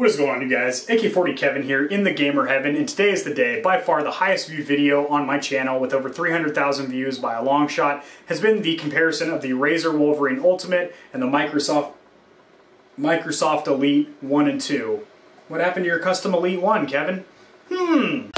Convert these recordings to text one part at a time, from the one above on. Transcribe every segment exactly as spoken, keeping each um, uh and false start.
What is going on, you guys? A K forty Kevin here in the Gamer Heaven, and today is the day, by far the highest viewed video on my channel with over three hundred thousand views by a long shot, has been the comparison of the Razer Wolverine Ultimate and the Microsoft Microsoft Elite one and two. What happened to your custom Elite one, Kevin? Hmm.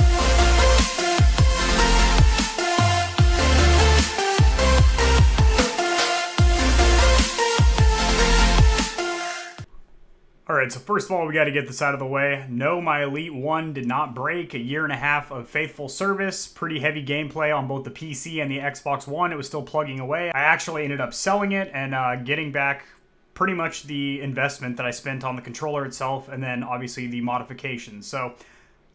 Alright, so first of all, we got to get this out of the way. No, my Elite one did not break. A year and a half of faithful service, pretty heavy gameplay on both the P C and the Xbox One. It was still plugging away. I actually ended up selling it and uh, getting back pretty much the investment that I spent on the controller itself and then obviously the modifications. So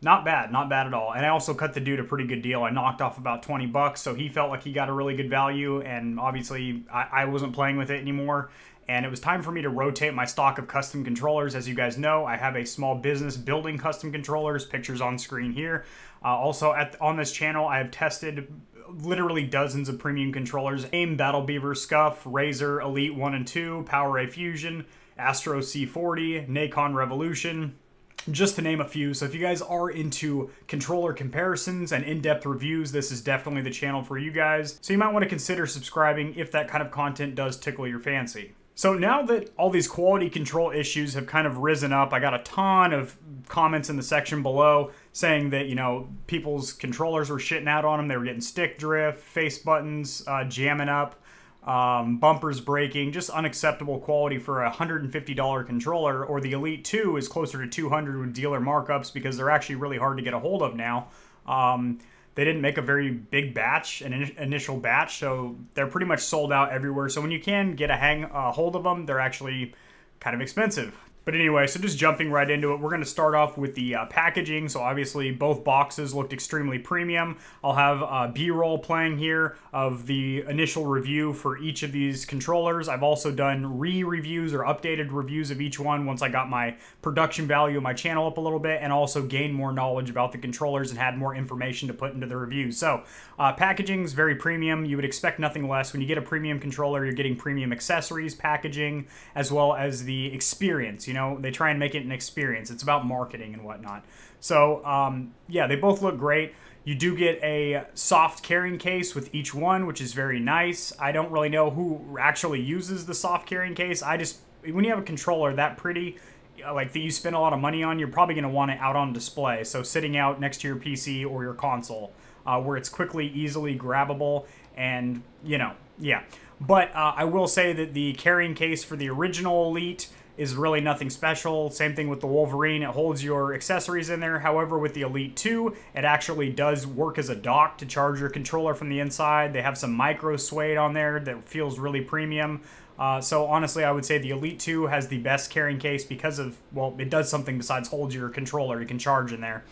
not bad, not bad at all. And I also cut the dude a pretty good deal. I knocked off about twenty bucks, so he felt like he got a really good value, and obviously I, I wasn't playing with it anymore. And it was time for me to rotate my stock of custom controllers. As you guys know, I have a small business building custom controllers, pictures on screen here. Uh, also, at, on this channel, I have tested literally dozens of premium controllers. AIM, Battle Beaver, Scuf, Razer Elite one and two, PowerA Fusion, Astro C forty, Nacon Revolution, just to name a few. So if you guys are into controller comparisons and in-depth reviews, this is definitely the channel for you guys. So you might want to consider subscribing if that kind of content does tickle your fancy. So now that all these quality control issues have kind of risen up, I got a ton of comments in the section below saying that, you know, people's controllers were shitting out on them. They were getting stick drift, face buttons uh, jamming up, um, bumpers breaking, just unacceptable quality for a one hundred fifty dollar controller. Or the Elite two is closer to two hundred dollars with dealer markups because they're actually really hard to get a hold of now. Um, They didn't make a very big batch, an initial batch, so they're pretty much sold out everywhere. So when you can get a hang uh, hold of them, they're actually kind of expensive. But anyway, so just jumping right into it, we're going to start off with the uh, packaging. So obviously both boxes looked extremely premium. I'll have uh, B-roll playing here of the initial review for each of these controllers. I've also done re-reviews or updated reviews of each one once I got my production value of my channel up a little bit and also gained more knowledge about the controllers and had more information to put into the review. So uh, packaging is very premium. You would expect nothing less. When you get a premium controller, you're getting premium accessories, packaging, as well as the experience. You know, know, they try and make it an experience. It's about marketing and whatnot. So, um, yeah, they both look great. You do get a soft carrying case with each one, which is very nice. I don't really know who actually uses the soft carrying case. I just, when you have a controller that pretty, like that you spend a lot of money on, you're probably going to want it out on display. So sitting out next to your P C or your console, uh, where it's quickly, easily grabbable and, you know, yeah. But uh, I will say that the carrying case for the original Elite is really nothing special. Same thing with the Wolverine, it holds your accessories in there. However, with the Elite two, it actually does work as a dock to charge your controller from the inside. They have some micro suede on there that feels really premium. Uh, so honestly, I would say the Elite two has the best carrying case because of, well, it does something besides hold your controller, you can charge in there.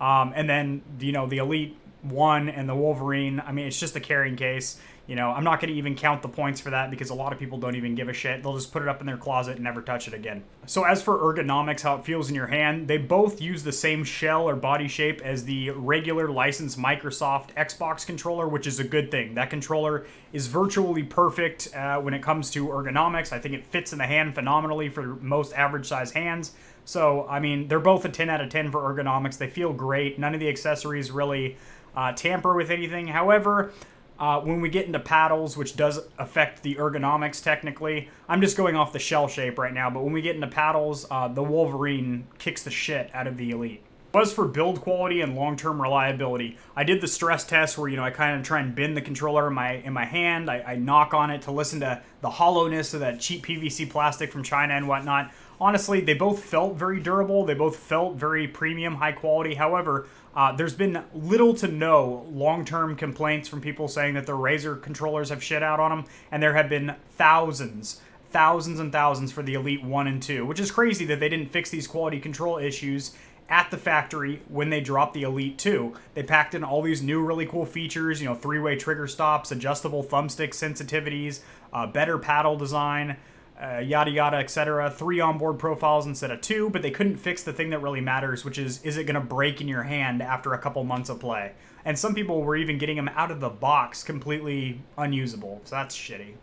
Um, and then, you know, the Elite one and the Wolverine, I mean, it's just a carrying case. You know, I'm not going to even count the points for that because a lot of people don't even give a shit. They'll just put it up in their closet and never touch it again. So as for ergonomics, how it feels in your hand, they both use the same shell or body shape as the regular licensed Microsoft Xbox controller, which is a good thing. That controller is virtually perfect uh, when it comes to ergonomics. I think it fits in the hand phenomenally for most average size hands. So, I mean, they're both a ten out of ten for ergonomics. They feel great. None of the accessories really uh, tamper with anything. However, Uh, when we get into paddles, which does affect the ergonomics technically, I'm just going off the shell shape right now, but when we get into paddles, uh, the Wolverine kicks the shit out of the Elite. As for build quality and long-term reliability, I did the stress test where, you know, I kind of try and bend the controller in my, in my hand. I, I knock on it to listen to the hollowness of that cheap P V C plastic from China and whatnot. Honestly, they both felt very durable. They both felt very premium, high quality. However, uh, there's been little to no long-term complaints from people saying that their Razer controllers have shit out on them, and there have been thousands, thousands and thousands for the Elite one and two, which is crazy that they didn't fix these quality control issues at the factory when they dropped the Elite two. They packed in all these new really cool features, you know, three-way trigger stops, adjustable thumbstick sensitivities, uh, better paddle design, Uh, yada yada, et cetera. Three onboard profiles instead of two, but they couldn't fix the thing that really matters, which is, is it going to break in your hand after a couple months of play? And some people were even getting them out of the box completely unusable, so that's shitty.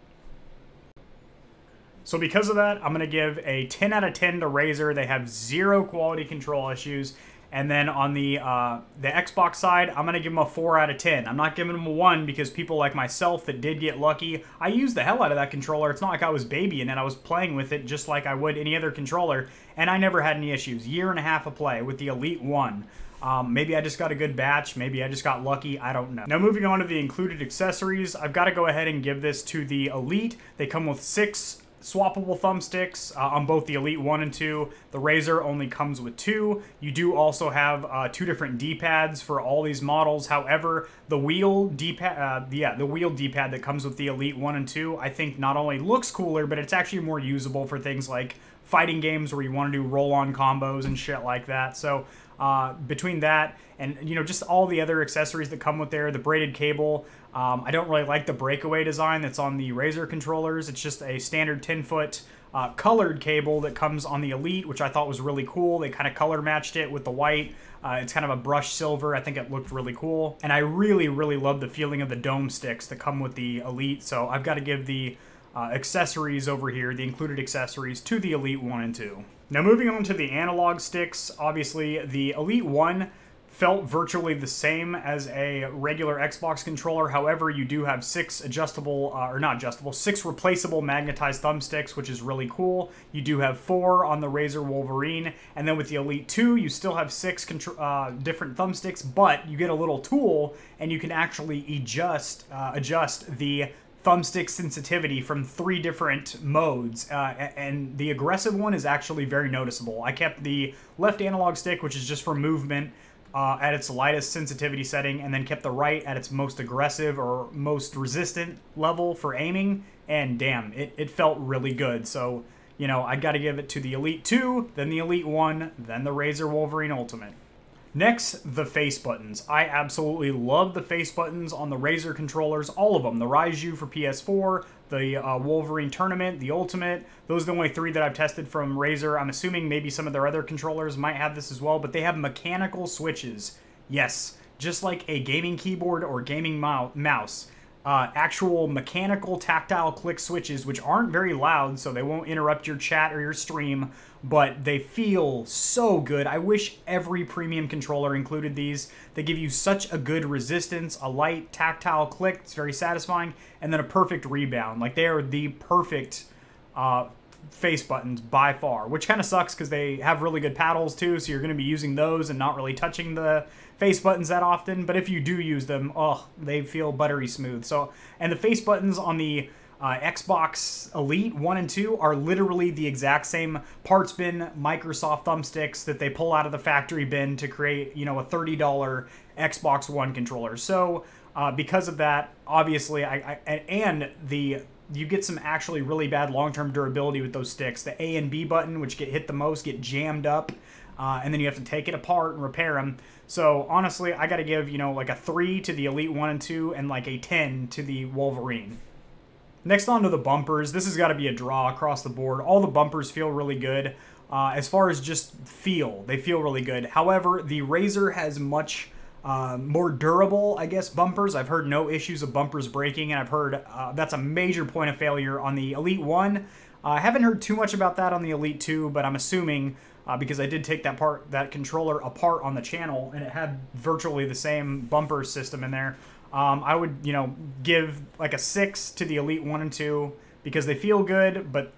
So because of that, I'm going to give a ten out of ten to Razer. They have zero quality control issues. And then on the uh, the Xbox side, I'm going to give them a four out of ten. I'm not giving them a one because people like myself that did get lucky, I used the hell out of that controller. It's not like I was babying it. I was playing with it just like I would any other controller, and I never had any issues. Year and a half of play with the Elite one. Um, maybe I just got a good batch. Maybe I just got lucky. I don't know. Now moving on to the included accessories, I've got to go ahead and give this to the Elite. They come with six swappable thumbsticks uh, on both the Elite one and two. The Razer only comes with two. You do also have uh, two different D-pads for all these models. However, the wheel D-pad, uh, yeah, the wheel D-pad that comes with the Elite one and two, I think not only looks cooler, but it's actually more usable for things like fighting games where you want to do roll-on combos and shit like that. So uh, between that and, you know, just all the other accessories that come with there, the braided cable, um, I don't really like the breakaway design that's on the Razer controllers. It's just a standard ten-foot uh, colored cable that comes on the Elite, which I thought was really cool. They kind of color matched it with the white. Uh, it's kind of a brushed silver. I think it looked really cool. And I really, really love the feeling of the dome sticks that come with the Elite. So I've got to give the Uh, accessories over here, the included accessories, to the Elite one and two. Now moving on to the analog sticks, obviously the Elite one felt virtually the same as a regular Xbox controller. However, you do have six adjustable, uh, or not adjustable, six replaceable magnetized thumbsticks, which is really cool. You do have four on the Razer Wolverine, and then with the Elite two, you still have six uh, different thumbsticks, but you get a little tool, and you can actually adjust, uh, adjust the thumbstick sensitivity from three different modes, uh, and the aggressive one is actually very noticeable. I kept the left analog stick, which is just for movement, uh, at its lightest sensitivity setting, and then kept the right at its most aggressive or most resistant level for aiming, and damn, it, it felt really good. So, you know, I gotta give it to the Elite two, then the Elite one, then the Razer Wolverine Ultimate. Next, the face buttons. I absolutely love the face buttons on the Razer controllers, all of them. The Raiju for P S four, the uh, Wolverine Tournament, the Ultimate. Those are the only three that I've tested from Razer. I'm assuming maybe some of their other controllers might have this as well, but they have mechanical switches. Yes, just like a gaming keyboard or gaming mouse. Uh, actual mechanical tactile click switches, which aren't very loud, so they won't interrupt your chat or your stream, but they feel so good. I wish every premium controller included these. They give you such a good resistance, a light tactile click, it's very satisfying, and then a perfect rebound. Like, they are the perfect uh, face buttons by far, which kind of sucks because they have really good paddles too, so you're going to be using those and not really touching the face buttons that often, but if you do use them, oh, they feel buttery smooth. So, and the face buttons on the uh, Xbox Elite one and two are literally the exact same parts bin Microsoft thumbsticks that they pull out of the factory bin to create, you know, a thirty dollar Xbox One controller. So, uh, because of that, obviously, I, I and the you get some actually really bad long-term durability with those sticks. The A and B button, which get hit the most, get jammed up. Uh, and then you have to take it apart and repair them. So honestly, I got to give, you know, like a three to the Elite one and two and like a ten to the Wolverine. Next on to the bumpers. This has got to be a draw across the board. All the bumpers feel really good. Uh, as far as just feel, they feel really good. However, the Razer has much uh, more durable, I guess, bumpers. I've heard no issues of bumpers breaking, and I've heard uh, that's a major point of failure on the Elite one. Uh, I haven't heard too much about that on the Elite two, but I'm assuming... Uh, because I did take that part, that controller apart on the channel, and it had virtually the same bumper system in there. Um, I would, you know, give like a six to the Elite one and two because they feel good, but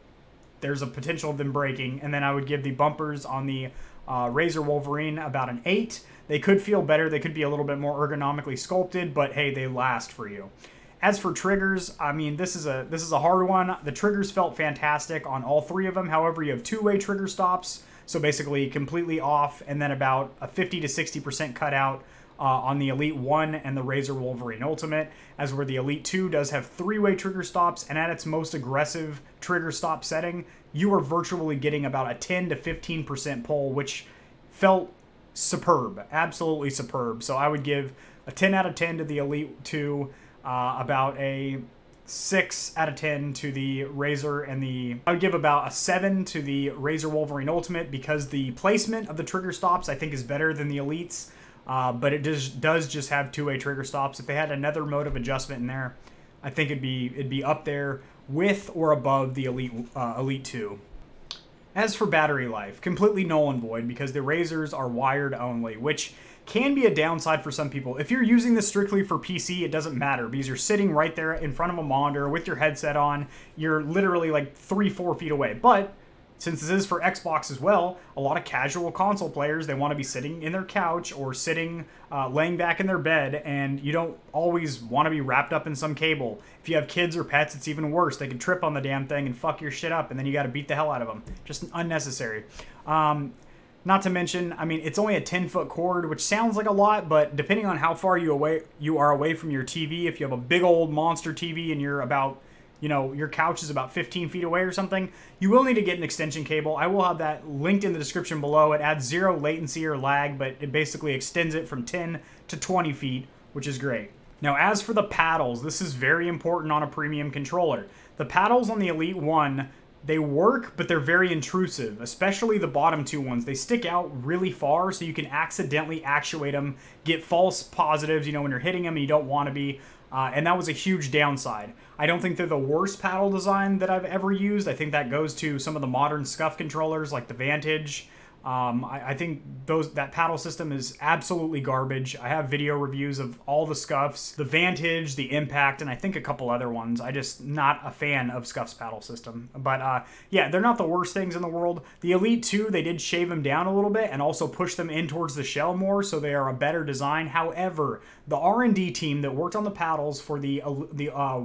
there's a potential of them breaking. And then I would give the bumpers on the uh, Razer Wolverine about an eight. They could feel better. They could be a little bit more ergonomically sculpted, but hey, they last for you. As for triggers, I mean, this is a this is a hard one. The triggers felt fantastic on all three of them. However, you have two-way trigger stops. So basically completely off, and then about a fifty to sixty percent cutout uh, on the Elite one and the Razer Wolverine Ultimate, as where the Elite two does have three-way trigger stops, and at its most aggressive trigger stop setting, you are virtually getting about a ten to fifteen percent pull, which felt superb, absolutely superb. So I would give a ten out of ten to the Elite two, uh, about a six out of ten to the Razer, and the I would give about a seven to the Razer Wolverine Ultimate because the placement of the trigger stops I think is better than the Elite's, uh, but it does, does just have two-way trigger stops. If they had another mode of adjustment in there, I think it'd be it'd be up there with or above the Elite uh, Elite two. As for battery life, completely null and void because the Razers are wired only, which can be a downside for some people. If you're using this strictly for P C, it doesn't matter because you're sitting right there in front of a monitor with your headset on. You're literally like three, four feet away. But since this is for Xbox as well, a lot of casual console players, they want to be sitting in their couch or sitting, uh, laying back in their bed, and you don't always want to be wrapped up in some cable. If you have kids or pets, it's even worse. They can trip on the damn thing and fuck your shit up, and then you got to beat the hell out of them. Just unnecessary. Um... Not to mention, I mean, it's only a ten-foot cord, which sounds like a lot, but depending on how far you away you are away from your T V, if you have a big old monster T V and you're about, you know, your couch is about fifteen feet away or something, you will need to get an extension cable. I will have that linked in the description below. It adds zero latency or lag, but it basically extends it from ten to twenty feet, which is great. Now, as for the paddles, this is very important on a premium controller. The paddles on the Elite one, they work, but they're very intrusive, especially the bottom two ones. They stick out really far, so you can accidentally actuate them, get false positives, you know, when you're hitting them and you don't want to be. Uh, and that was a huge downside. I don't think they're the worst paddle design that I've ever used. I think that goes to some of the modern Scuf controllers like the Vantage. Um, I, I think those that paddle system is absolutely garbage. I have video reviews of all the Scufs, the Vantage, the Impact, and I think a couple other ones. I just not a fan of Scuf's paddle system. But uh, yeah, they're not the worst things in the world. The Elite two, they did shave them down a little bit and also push them in towards the shell more, so they are a better design. However, the R and D team that worked on the paddles for the, uh, the uh,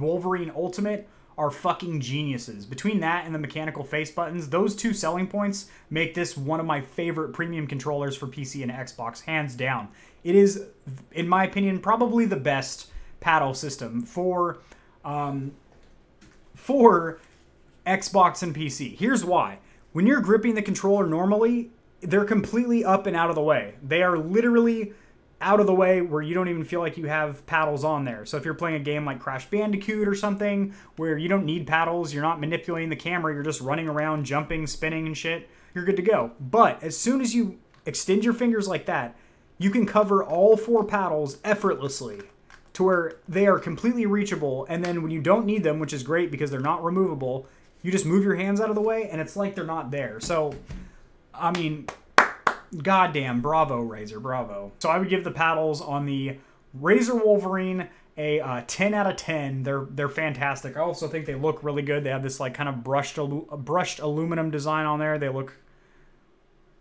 Wolverine Ultimate are fucking geniuses. Between that and the mechanical face buttons, those two selling points make this one of my favorite premium controllers for P C and Xbox, hands down. It is, in my opinion, probably the best paddle system for, um, for Xbox and P C. Here's why. When you're gripping the controller normally, they're completely up and out of the way. They are literally out of the way where you don't even feel like you have paddles on there. So if you're playing a game like Crash Bandicoot or something where you don't need paddles, you're not manipulating the camera, you're just running around, jumping, spinning and shit, you're good to go. But as soon as you extend your fingers like that, you can cover all four paddles effortlessly to where they are completely reachable. And then when you don't need them, which is great because they're not removable, you just move your hands out of the way and it's like they're not there. So, I mean, goddamn, bravo, Razer, bravo. So I would give the paddles on the Razer Wolverine a uh, ten out of ten. They're they're fantastic. I also think they look really good. They have this like kind of brushed alu brushed aluminum design on there. They look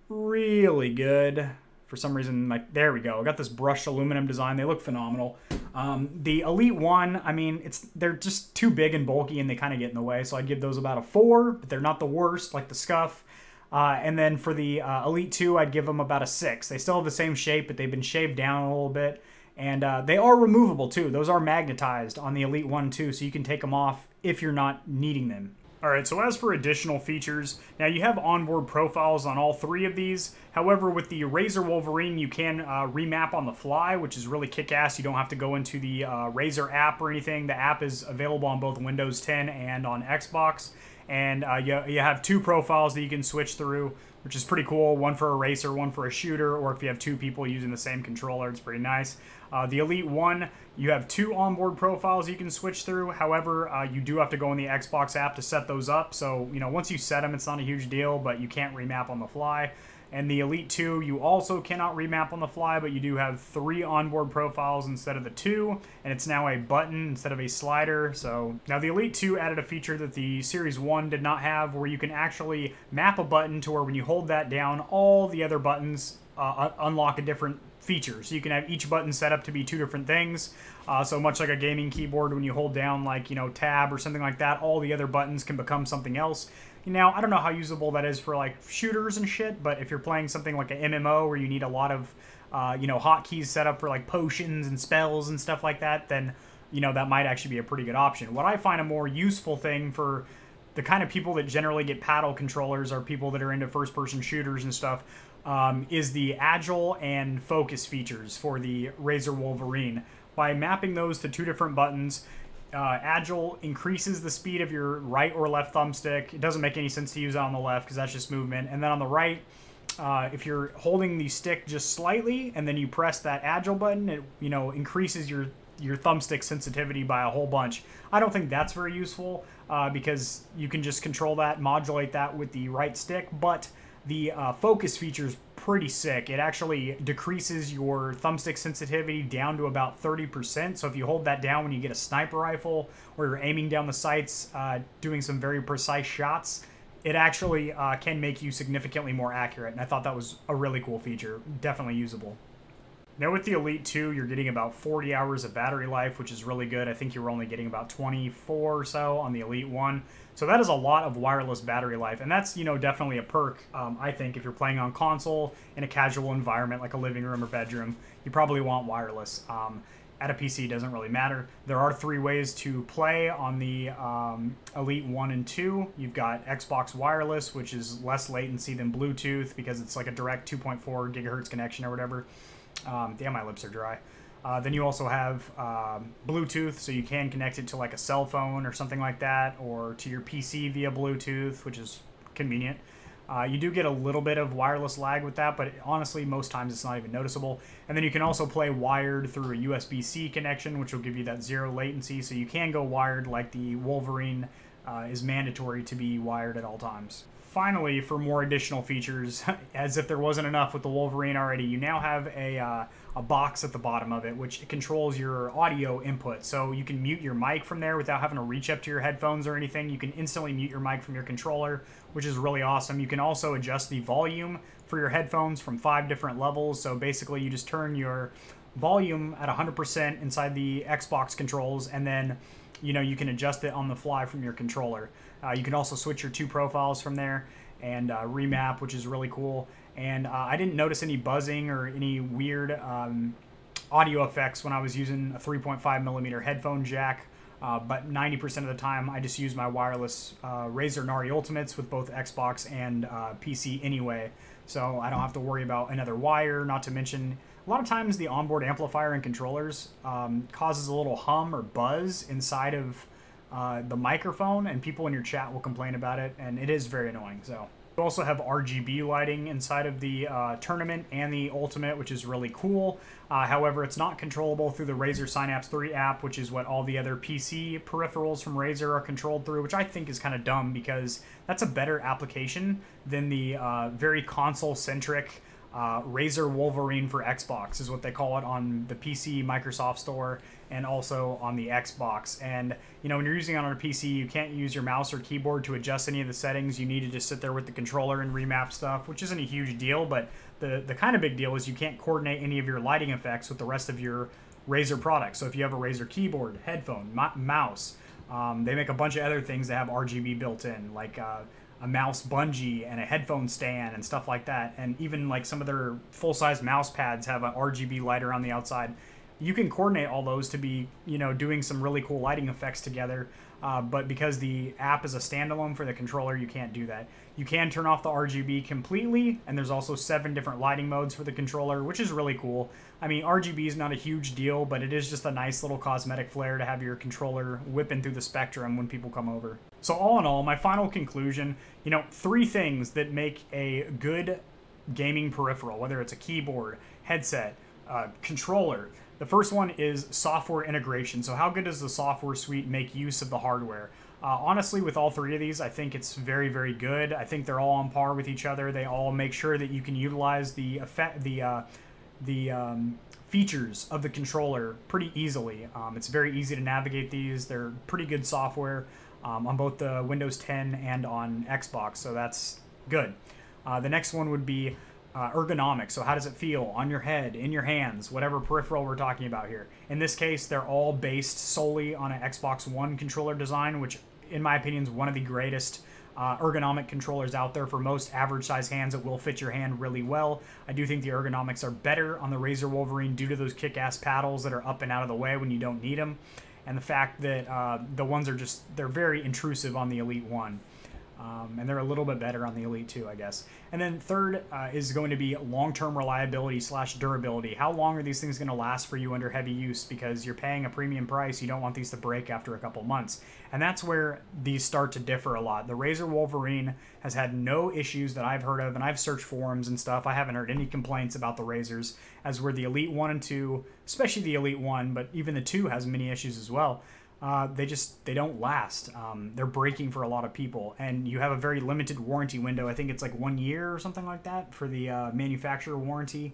really good. For some reason, like, there we go. I got this brushed aluminum design. They look phenomenal. Um, the Elite one, I mean, it's they're just too big and bulky and they kind of get in the way. So I'd give those about a four, but they're not the worst like the Scuf. Uh, and then for the uh, Elite two, I'd give them about a six. They still have the same shape, but they've been shaved down a little bit. And uh, they are removable, too. Those are magnetized on the Elite one, too, so you can take them off if you're not needing them. All right, so as for additional features, now you have onboard profiles on all three of these. However, with the Razer Wolverine, you can uh, remap on the fly, which is really kick-ass. You don't have to go into the uh, Razer app or anything. The app is available on both Windows ten and on Xbox. And uh, you, you have two profiles that you can switch through, which is pretty cool. One for a racer, one for a shooter, or if you have two people using the same controller, it's pretty nice. Uh, the Elite one, you have two onboard profiles you can switch through. However, uh, you do have to go in the Xbox app to set those up. So, you know, once you set them, it's not a huge deal, but you can't remap on the fly. And the Elite two, you also cannot remap on the fly, but you do have three onboard profiles instead of the two, and it's now a button instead of a slider. So now the Elite two added a feature that the Series one did not have, where you can actually map a button to where when you hold that down, all the other buttons uh, unlock a different feature. So you can have each button set up to be two different things. Uh, so much like a gaming keyboard, when you hold down like, you know, tab or something like that, all the other buttons can become something else. Now, I don't know how usable that is for, like, shooters and shit, but if you're playing something like an M M O where you need a lot of, uh, you know, hotkeys set up for, like, potions and spells and stuff like that, then, you know, that might actually be a pretty good option. What I find a more useful thing for the kind of people that generally get paddle controllers are people that are into first-person shooters and stuff, um, is the Agile and Focus features for the Razer Wolverine. By mapping those to two different buttons, Uh, Agile increases the speed of your right or left thumbstick. It doesn't make any sense to use it on the left because that's just movement. And then on the right, uh, if you're holding the stick just slightly and then you press that Agile button, it, you know, increases your your thumbstick sensitivity by a whole bunch. I don't think that's very useful uh, because you can just control that, modulate that with the right stick, but the uh, focus feature is pretty sick. It actually decreases your thumbstick sensitivity down to about thirty percent. So if you hold that down when you get a sniper rifle or you're aiming down the sights, uh, doing some very precise shots, it actually uh, can make you significantly more accurate. And I thought that was a really cool feature, definitely usable. Now with the Elite two, you're getting about forty hours of battery life, which is really good. I think you were only getting about twenty-four or so on the Elite one. So that is a lot of wireless battery life. And that's, you know, definitely a perk, um, I think, if you're playing on console in a casual environment like a living room or bedroom, you probably want wireless. Um, at a P C, it doesn't really matter. There are three ways to play on the um, Elite one and two. You've got Xbox Wireless, which is less latency than Bluetooth because it's like a direct two point four gigahertz connection or whatever. Um, damn, my lips are dry. Uh, then you also have um, Bluetooth, so you can connect it to like a cell phone or something like that, or to your P C via Bluetooth, which is convenient. Uh, you do get a little bit of wireless lag with that, but it, honestly, most times it's not even noticeable. And then you can also play wired through a U S B C connection, which will give you that zero latency, so you can go wired like the Wolverine uh, is mandatory to be wired at all times. Finally, for more additional features, as if there wasn't enough with the Wolverine already, you now have a, uh, a box at the bottom of it, which controls your audio input. So you can mute your mic from there without having to reach up to your headphones or anything. You can instantly mute your mic from your controller, which is really awesome. You can also adjust the volume for your headphones from five different levels. So basically, you just turn your volume at one hundred percent inside the Xbox controls, and then you know, you can adjust it on the fly from your controller. Uh, you can also switch your two profiles from there and uh, remap, which is really cool. And uh, I didn't notice any buzzing or any weird um, audio effects when I was using a three point five millimeter headphone jack. Uh, but ninety percent of the time, I just use my wireless uh, Razer Nari Ultimates with both Xbox and uh, P C anyway. So I don't have to worry about another wire, not to mention a lot of times the onboard amplifier and controllers um, causes a little hum or buzz inside of uh, the microphone, and people in your chat will complain about it, and it is very annoying. So you also have R G B lighting inside of the uh, Tournament and the Ultimate, which is really cool. Uh, however, it's not controllable through the Razer Synapse three app, which is what all the other P C peripherals from Razer are controlled through, which I think is kind of dumb because that's a better application than the uh, very console-centric Uh, Razer Wolverine for Xbox is what they call it on the P C Microsoft Store and also on the Xbox. And you know, when you're using it on a P C, you can't use your mouse or keyboard to adjust any of the settings. You need to just sit there with the controller and remap stuff, which isn't a huge deal, but the the kind of big deal is you can't coordinate any of your lighting effects with the rest of your Razer products. So if you have a Razer keyboard, headphone, mouse, um, they make a bunch of other things that have R G B built in, like uh a mouse bungee and a headphone stand and stuff like that. And even like some of their full-size mouse pads have an R G B light around the outside. You can coordinate all those to be, you know, doing some really cool lighting effects together. Uh, but because the app is a standalone for the controller, you can't do that. You can turn off the R G B completely, and there's also seven different lighting modes for the controller, which is really cool. I mean, R G B is not a huge deal, but it is just a nice little cosmetic flair to have your controller whipping through the spectrum when people come over. So all in all, my final conclusion, you know, three things that make a good gaming peripheral, whether it's a keyboard, headset, uh, controller. The first one is software integration. So how good does the software suite make use of the hardware? Uh, honestly, with all three of these, I think it's very, very good. I think they're all on par with each other. They all make sure that you can utilize the effect, the uh, the um, features of the controller pretty easily. Um, it's very easy to navigate these. They're pretty good software um, on both the Windows ten and on Xbox, so that's good. Uh, the next one would be Uh, ergonomics. So how does it feel on your head, in your hands, whatever peripheral we're talking about here. In this case, they're all based solely on an Xbox One controller design, which in my opinion is one of the greatest uh, ergonomic controllers out there. For most average size hands, it will fit your hand really well. I do think the ergonomics are better on the Razer Wolverine due to those kick-ass paddles that are up and out of the way when you don't need them, and the fact that uh, the ones are just, they're very intrusive on the Elite one. Um, and they're a little bit better on the Elite too, I guess. And then third uh, is going to be long-term reliability slash durability. How long are these things going to last for you under heavy use? Because you're paying a premium price, you don't want these to break after a couple months. And that's where these start to differ a lot. The Razer Wolverine has had no issues that I've heard of, and I've searched forums and stuff. I haven't heard any complaints about the Razers, as where the Elite one and two, especially the Elite one, but even the two has many issues as well. Uh, they just, they don't last. Um, they're breaking for a lot of people, and you have a very limited warranty window. I think it's like one year or something like that for the uh, manufacturer warranty.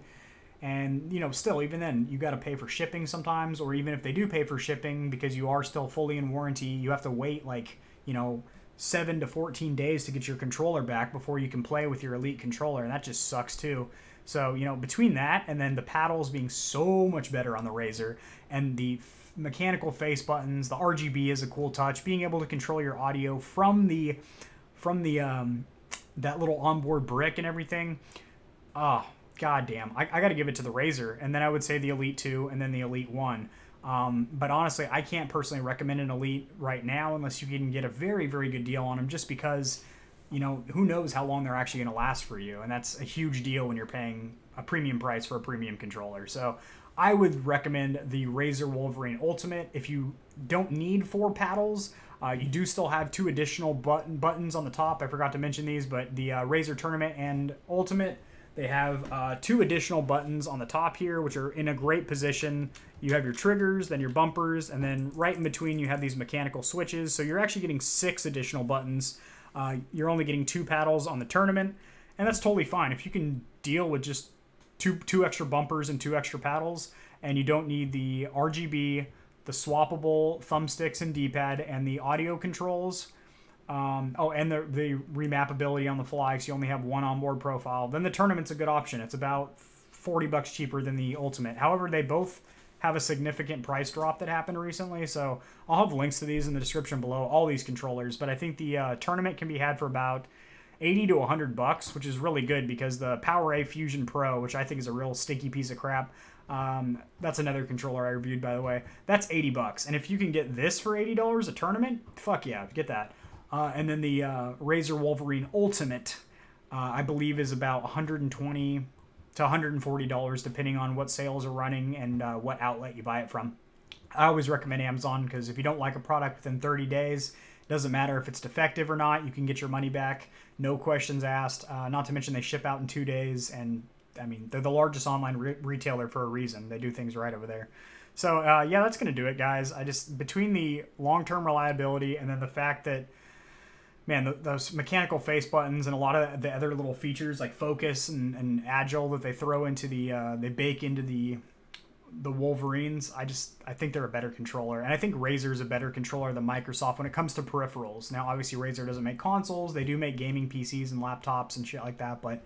And, you know, still, even then, you got to pay for shipping sometimes, or even if they do pay for shipping, because you are still fully in warranty, you have to wait like, you know, seven to fourteen days to get your controller back before you can play with your Elite controller, and that just sucks too. So, you know, between that and then the paddles being so much better on the Razer, and the mechanical face buttons, the R G B is a cool touch, being able to control your audio from the from the um that little onboard brick and everything, oh god damn, I, I gotta give it to the Razer. And then I would say the Elite two and then the Elite one. Um but honestly, I can't personally recommend an Elite right now unless you can get a very very good deal on them, just because, you know, who knows how long they're actually going to last for you, and that's a huge deal when you're paying a premium price for a premium controller. So I would recommend the Razer Wolverine Ultimate. If you don't need four paddles, uh, you do still have two additional button buttons on the top. I forgot to mention these, but the uh, Razer Tournament and Ultimate, they have uh, two additional buttons on the top here, which are in a great position. You have your triggers, then your bumpers, and then right in between you have these mechanical switches. So you're actually getting six additional buttons. Uh, you're only getting two paddles on the Tournament, and that's totally fine. If you can deal with just Two, two extra bumpers and two extra paddles, and you don't need the R G B, the swappable thumbsticks and D-pad, and the audio controls. Um, oh, and the, the remappability on the fly, so you only have one onboard profile. Then the Tournament's a good option. It's about forty bucks cheaper than the Ultimate. However, they both have a significant price drop that happened recently, so I'll have links to these in the description below, all these controllers. But I think the uh, Tournament can be had for about eighty to a hundred bucks, which is really good, because the PowerA Fusion Pro, which I think is a real stinky piece of crap, um, that's another controller I reviewed, by the way, that's eighty bucks. And if you can get this for eighty dollars a Tournament, fuck yeah, get that. Uh, and then the uh, Razer Wolverine Ultimate, uh, I believe, is about one hundred twenty to one hundred forty dollars, depending on what sales are running and uh, what outlet you buy it from. I always recommend Amazon, because if you don't like a product within thirty days, doesn't matter if it's defective or not, you can get your money back, no questions asked. Uh, not to mention they ship out in two days, and I mean, they're the largest online re retailer for a reason. They do things right over there. So uh, yeah, that's gonna do it, guys. I just, between the long-term reliability and then the fact that, man, the, those mechanical face buttons and a lot of the other little features like focus and, and agile that they throw into the, uh, they bake into the the Wolverines, I just, I think they're a better controller. And I think Razer's a better controller than Microsoft when it comes to peripherals. Now, obviously, Razer doesn't make consoles. They do make gaming P Cs and laptops and shit like that. But,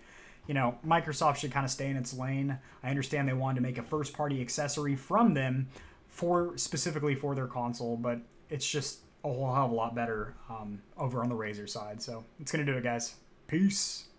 you know, Microsoft should kind of stay in its lane. I understand they wanted to make a first-party accessory from them for, specifically for their console, but it's just a whole hell of a lot better um, over on the Razer side. So, it's going to do it, guys. Peace.